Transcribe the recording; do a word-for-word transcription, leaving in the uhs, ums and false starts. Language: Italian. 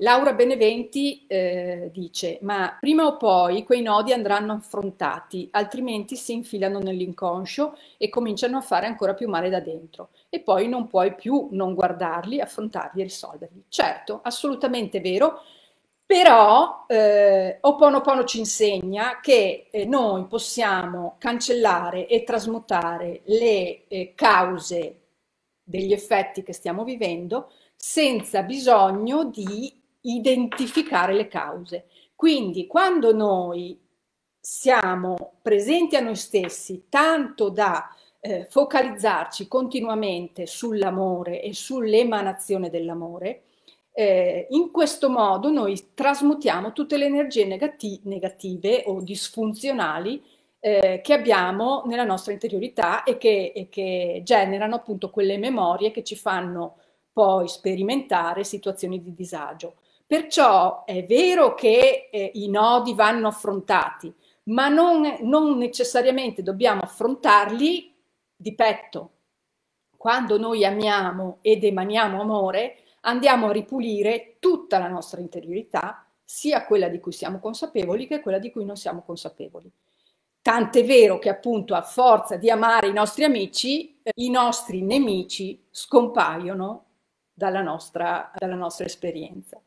Laura Beneventi eh, dice: ma prima o poi quei nodi andranno affrontati, altrimenti si infilano nell'inconscio e cominciano a fare ancora più male da dentro, e poi non puoi più non guardarli, affrontarli e risolverli. Certo, assolutamente vero, però eh, Ho'oponopono ci insegna che eh, noi possiamo cancellare e trasmutare le eh, cause degli effetti che stiamo vivendo senza bisogno di identificare le cause. Quindi quando noi siamo presenti a noi stessi tanto da eh, focalizzarci continuamente sull'amore e sull'emanazione dell'amore, eh, in questo modo noi trasmutiamo tutte le energie negati- negative o disfunzionali Eh, che abbiamo nella nostra interiorità e che, e che generano appunto quelle memorie che ci fanno poi sperimentare situazioni di disagio. Perciò è vero che eh, i nodi vanno affrontati, ma non, non necessariamente dobbiamo affrontarli di petto. Quando noi amiamo ed emaniamo amore, andiamo a ripulire tutta la nostra interiorità, sia quella di cui siamo consapevoli che quella di cui non siamo consapevoli. Tant'è vero che appunto a forza di amare i nostri amici, eh, i nostri nemici scompaiono dalla nostra, dalla nostra esperienza.